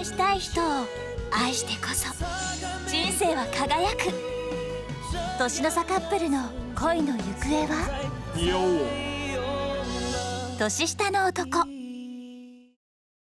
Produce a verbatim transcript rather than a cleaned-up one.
愛したい人を愛してこそ人生は輝く。年の差カップルの恋の行方は。年下の男